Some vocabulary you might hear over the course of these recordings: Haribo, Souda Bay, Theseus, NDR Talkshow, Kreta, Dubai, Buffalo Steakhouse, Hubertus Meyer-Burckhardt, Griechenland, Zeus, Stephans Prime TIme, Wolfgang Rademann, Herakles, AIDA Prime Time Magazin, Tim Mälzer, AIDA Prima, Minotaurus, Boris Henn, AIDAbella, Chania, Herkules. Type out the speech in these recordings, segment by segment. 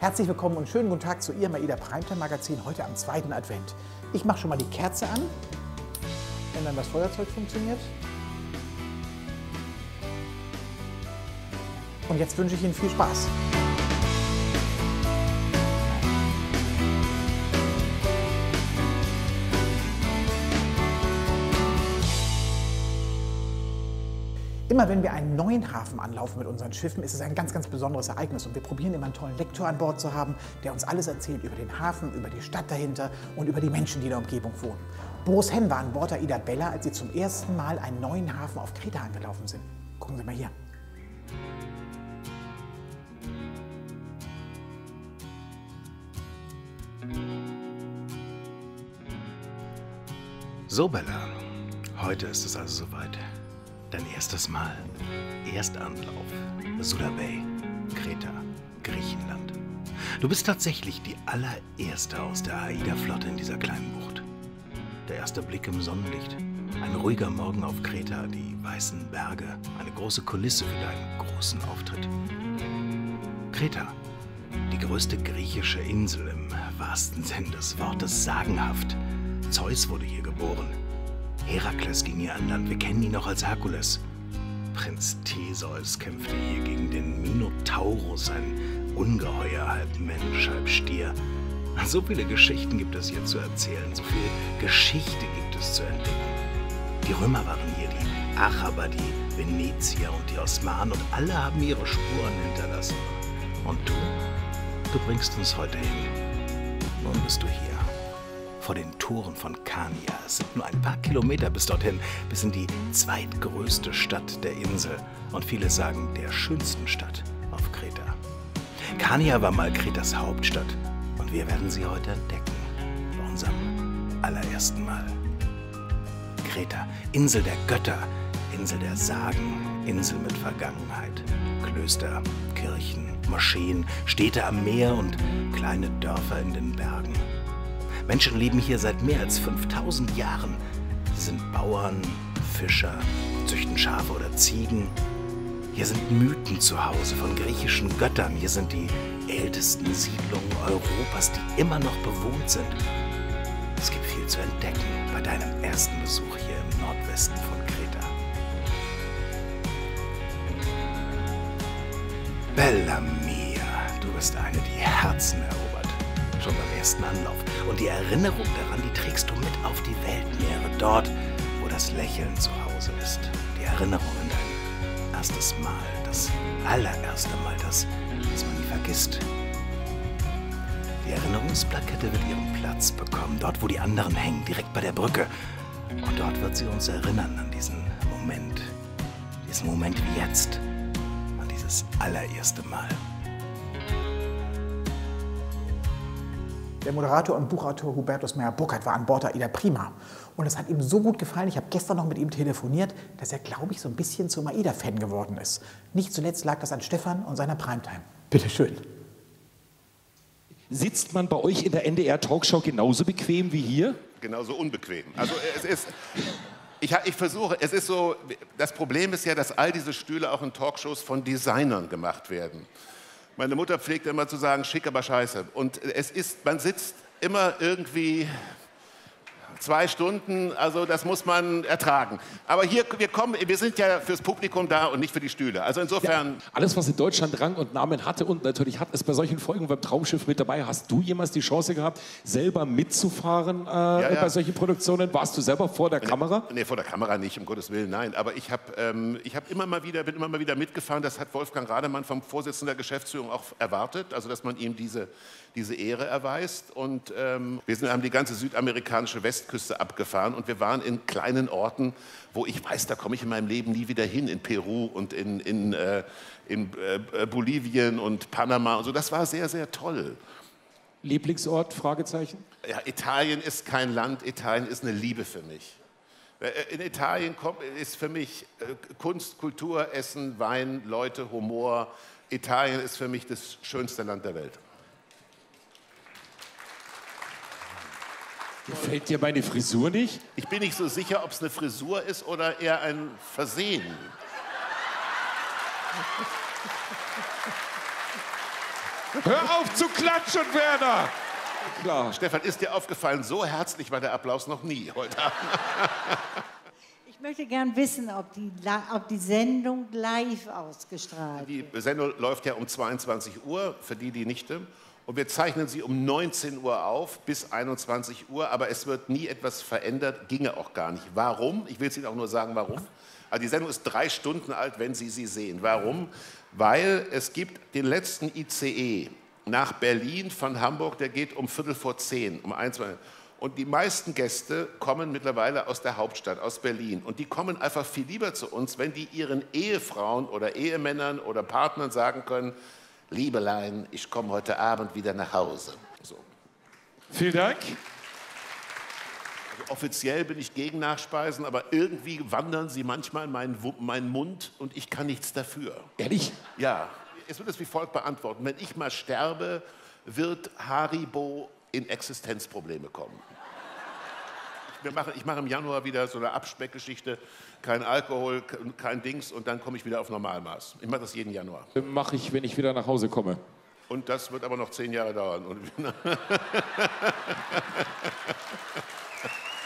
Herzlich willkommen und schönen guten Tag zu Ihrem AIDA Prime Time Magazin heute am 2. Advent. Ich mache schon mal die Kerze an, wenn dann das Feuerzeug funktioniert. Und jetzt wünsche ich Ihnen viel Spaß. Immer wenn wir einen neuen Hafen anlaufen mit unseren Schiffen, ist es ein ganz, ganz besonderes Ereignis. Und wir probieren immer einen tollen Lektor an Bord zu haben, der uns alles erzählt über den Hafen, über die Stadt dahinter und über die Menschen, die in der Umgebung wohnen. Boris Henn war an Bord der AIDAbella, als sie zum ersten Mal einen neuen Hafen auf Kreta angelaufen sind. Gucken Sie mal hier. So, Bella, heute ist es also soweit. Dein erstes Mal, Erstanlauf, Souda Bay, Kreta, Griechenland. Du bist tatsächlich die allererste aus der AIDA-Flotte in dieser kleinen Bucht. Der erste Blick im Sonnenlicht, ein ruhiger Morgen auf Kreta, die weißen Berge, eine große Kulisse für deinen großen Auftritt. Kreta, die größte griechische Insel im wahrsten Sinn des Wortes, sagenhaft. Zeus wurde hier geboren. Herakles ging hier an Land, wir kennen ihn noch als Herkules. Prinz Theseus kämpfte hier gegen den Minotaurus, ein Ungeheuer, halb Mensch, halb Stier. So viele Geschichten gibt es hier zu erzählen, so viel Geschichte gibt es zu entdecken. Die Römer waren hier, die Araber, die Venezier und die Osmanen, und alle haben ihre Spuren hinterlassen. Und du bringst uns heute hin. Nun bist du hier. Vor den Toren von Chania. Es sind nur ein paar Kilometer bis dorthin, bis in die zweitgrößte Stadt der Insel und viele sagen, der schönsten Stadt auf Kreta. Chania war mal Kretas Hauptstadt und wir werden sie heute entdecken, bei unserem allerersten Mal. Kreta, Insel der Götter, Insel der Sagen, Insel mit Vergangenheit, Klöster, Kirchen, Moscheen, Städte am Meer und kleine Dörfer in den Bergen. Menschen leben hier seit mehr als 5000 Jahren. Sie sind Bauern, Fischer, züchten Schafe oder Ziegen. Hier sind Mythen zu Hause von griechischen Göttern. Hier sind die ältesten Siedlungen Europas, die immer noch bewohnt sind. Es gibt viel zu entdecken bei deinem ersten Besuch hier im Nordwesten von Kreta. Bella mia, du bist eine, die Herzen erobert. Schon beim ersten Anlauf. Und die Erinnerung daran, die trägst du mit auf die Weltmeere, dort, wo das Lächeln zu Hause ist. Die Erinnerung an dein erstes Mal, das allererste Mal, das man nie vergisst. Die Erinnerungsplakette wird ihren Platz bekommen, dort, wo die anderen hängen, direkt bei der Brücke. Und dort wird sie uns erinnern an diesen Moment wie jetzt, an dieses allererste Mal. Der Moderator und Buchautor Hubertus Meyer-Burckhardt war an Bord der AIDA Prima. Und es hat ihm so gut gefallen, ich habe gestern noch mit ihm telefoniert, dass er, glaube ich, so ein bisschen zum AIDA-Fan geworden ist. Nicht zuletzt lag das an Stefan und seiner Primetime. Bitteschön. Sitzt man bei euch in der NDR Talkshow genauso bequem wie hier? Genauso unbequem. Also es ist... Ich versuche, es ist so... Das Problem ist ja, dass all diese Stühle auch in Talkshows von Designern gemacht werden. Meine Mutter pflegt immer zu sagen, schick, aber scheiße. Und es ist, man sitzt immer irgendwie 2 Stunden, also das muss man ertragen. Aber hier, wir sind ja fürs Publikum da und nicht für die Stühle. Also insofern... Ja, alles, was in Deutschland Rang und Namen hatte und natürlich hat, ist bei solchen Folgen beim Traumschiff mit dabei. Hast du jemals die Chance gehabt, selber mitzufahren bei solchen Produktionen? Warst du selber vor der Kamera? Nee, vor der Kamera nicht, um Gottes Willen, nein. Aber ich habe bin immer mal wieder mitgefahren. Das hat Wolfgang Rademann vom Vorsitzenden der Geschäftsführung auch erwartet, also dass man ihm diese Ehre erweist. Und wir haben die ganze südamerikanische Westküste abgefahren und wir waren in kleinen Orten, wo ich weiß, da komme ich in meinem Leben nie wieder hin, in Peru und in Bolivien und Panama und so. Das war sehr, sehr toll. Lieblingsort, Fragezeichen? Ja, Italien ist kein Land, Italien ist eine Liebe für mich. In Italien ist für mich Kunst, Kultur, Essen, Wein, Leute, Humor. Italien ist für mich das schönste Land der Welt. Gefällt dir meine Frisur nicht? Ich bin nicht so sicher, ob es eine Frisur ist oder eher ein Versehen. Hör auf zu klatschen, Werner! Klar. Stefan, ist dir aufgefallen, so herzlich war der Applaus noch nie heute Abend. Ich möchte gern wissen, ob die Sendung live ausgestrahlt wird. Die Sendung läuft ja um 22 Uhr, für die nicht. Und wir zeichnen sie um 19 Uhr auf bis 21 Uhr, aber es wird nie etwas verändert, ginge auch gar nicht. Warum? Ich will es Ihnen auch nur sagen, warum. Also die Sendung ist 3 Stunden alt, wenn Sie sie sehen. Warum? Weil es gibt den letzten ICE nach Berlin von Hamburg, der geht um 10:15, um 21 Uhr. Und die meisten Gäste kommen mittlerweile aus der Hauptstadt, aus Berlin. Und die kommen einfach viel lieber zu uns, wenn die ihren Ehefrauen oder Ehemännern oder Partnern sagen können, Liebelein, ich komme heute Abend wieder nach Hause. So. Vielen Dank. Also offiziell bin ich gegen Nachspeisen, aber irgendwie wandern sie manchmal in meinen Mund und ich kann nichts dafür. Ehrlich? Ja. Es wird es wie folgt beantworten. Wenn ich mal sterbe, wird Haribo in Existenzprobleme kommen. Ich mache im Januar wieder so eine Abspeckgeschichte, kein Alkohol, kein Dings und dann komme ich wieder auf Normalmaß. Ich mache das jeden Januar. Mache ich, wenn ich wieder nach Hause komme. Und das wird aber noch 10 Jahre dauern. Und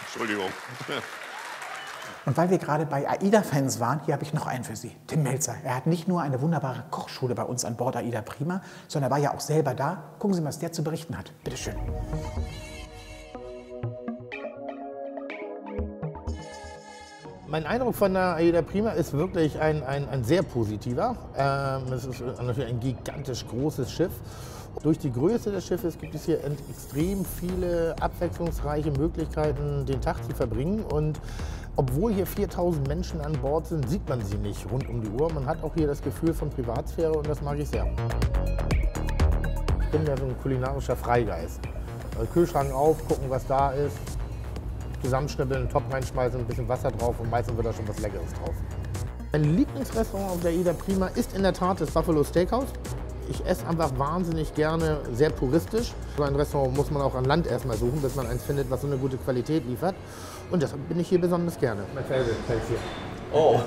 Entschuldigung. Und weil wir gerade bei AIDA-Fans waren, hier habe ich noch einen für Sie, Tim Mälzer. Er hat nicht nur eine wunderbare Kochschule bei uns an Bord AIDA Prima, sondern er war ja auch selber da. Gucken Sie mal, was der zu berichten hat. Bitte schön. Mein Eindruck von der AIDA Prima ist wirklich ein sehr positiver. Es ist natürlich ein gigantisch großes Schiff. Durch die Größe des Schiffes gibt es hier extrem viele abwechslungsreiche Möglichkeiten, den Tag zu verbringen. Und obwohl hier 4000 Menschen an Bord sind, sieht man sie nicht rund um die Uhr. Man hat auch hier das Gefühl von Privatsphäre und das mag ich sehr. Ich bin ja so ein kulinarischer Freigeist. Also Kühlschrank auf, gucken, was da ist. Zusammenschnippeln, einen Topf reinschmeißen, ein bisschen Wasser drauf und meistens wird da schon was Leckeres drauf. Mein Lieblingsrestaurant auf der AIDA Prima ist in der Tat das Buffalo Steakhouse. Ich esse einfach wahnsinnig gerne, sehr puristisch. So ein Restaurant muss man auch an Land erstmal suchen, bis man eins findet, was so eine gute Qualität liefert. Und deshalb bin ich hier besonders gerne. Mein Favorit ist hier. Oh.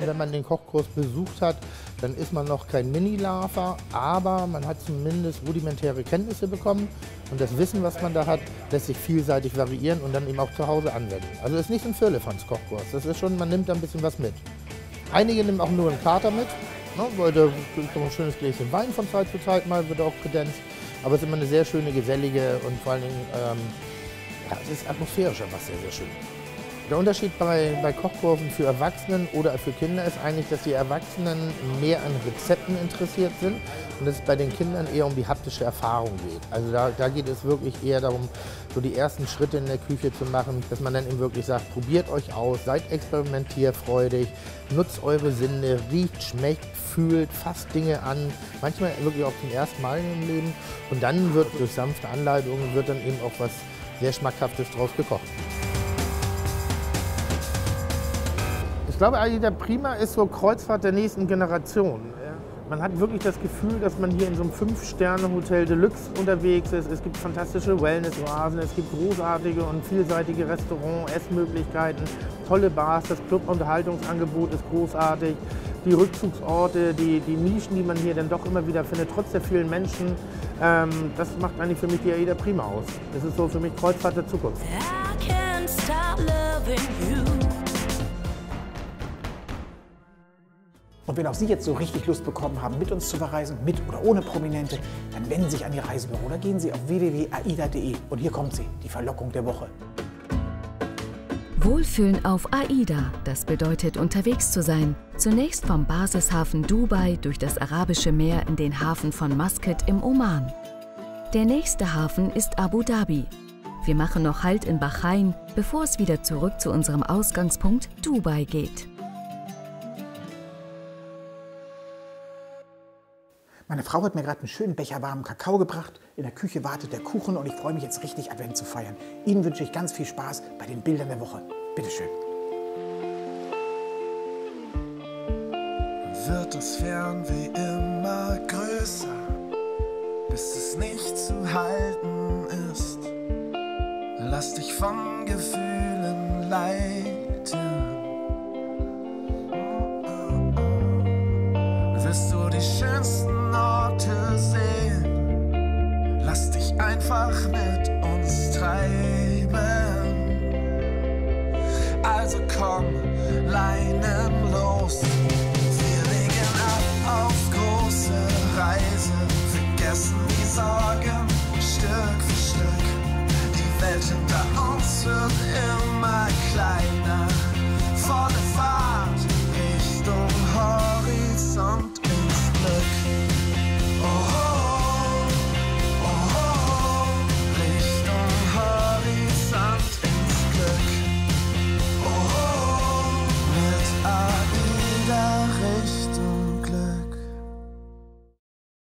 Wenn man den Kochkurs besucht hat, dann ist man noch kein Mini-Larver, aber man hat zumindest rudimentäre Kenntnisse bekommen. Und das Wissen, was man da hat, lässt sich vielseitig variieren und dann eben auch zu Hause anwenden. Also das ist nicht ein Firlefanz-Kochkurs, das ist schon, man nimmt da ein bisschen was mit. Einige nehmen auch nur einen Kater mit, ne, weil da ist ein schönes Gläschen Wein von Zeit zu Zeit mal, wird auch kredenzt. Aber es ist immer eine sehr schöne, gesellige und vor allen Dingen, ja, es ist atmosphärisch einfach sehr, sehr schön. Der Unterschied bei Kochkursen für Erwachsenen oder für Kinder ist eigentlich, dass die Erwachsenen mehr an Rezepten interessiert sind und dass es bei den Kindern eher um die haptische Erfahrung geht. Also da geht es wirklich eher darum, so die ersten Schritte in der Küche zu machen, dass man dann eben wirklich sagt, probiert euch aus, seid experimentierfreudig, nutzt eure Sinne, riecht, schmeckt, fühlt, fasst Dinge an, manchmal wirklich auch zum ersten Mal im Leben. Und dann wird durch sanfte Anleitungen wird dann eben auch was sehr Schmackhaftes draus gekocht. Ich glaube, AIDA Prima ist so Kreuzfahrt der nächsten Generation. Man hat wirklich das Gefühl, dass man hier in so einem 5-Sterne-Hotel Deluxe unterwegs ist. Es gibt fantastische Wellness-Oasen, es gibt großartige und vielseitige Restaurants, Essmöglichkeiten, tolle Bars, das Club-Unterhaltungsangebot ist großartig. Die Rückzugsorte, die Nischen, die man hier dann doch immer wieder findet, trotz der vielen Menschen, das macht eigentlich für mich die AIDA Prima aus. Das ist so für mich Kreuzfahrt der Zukunft. I can't stop loving you. Und wenn auch Sie jetzt so richtig Lust bekommen haben, mit uns zu verreisen, mit oder ohne Prominente, dann wenden Sie sich an Ihr Reisebüro oder gehen Sie auf www.aida.de. Und hier kommt sie, die Verlockung der Woche. Wohlfühlen auf AIDA, das bedeutet unterwegs zu sein. Zunächst vom Basishafen Dubai durch das Arabische Meer in den Hafen von Muscat im Oman. Der nächste Hafen ist Abu Dhabi. Wir machen noch Halt in Bahrain, bevor es wieder zurück zu unserem Ausgangspunkt Dubai geht. Meine Frau hat mir gerade einen schönen Becher warmen Kakao gebracht. In der Küche wartet der Kuchen und ich freue mich jetzt richtig, Advent zu feiern. Ihnen wünsche ich ganz viel Spaß bei den Bildern der Woche. Bitte schön. Wird das Fernweh immer größer, bis es nicht zu halten ist. Lass dich von Gefühlen leiten. Wirst du die schönsten Orte sehen? einfach mit uns treiben. Also komm, Leinen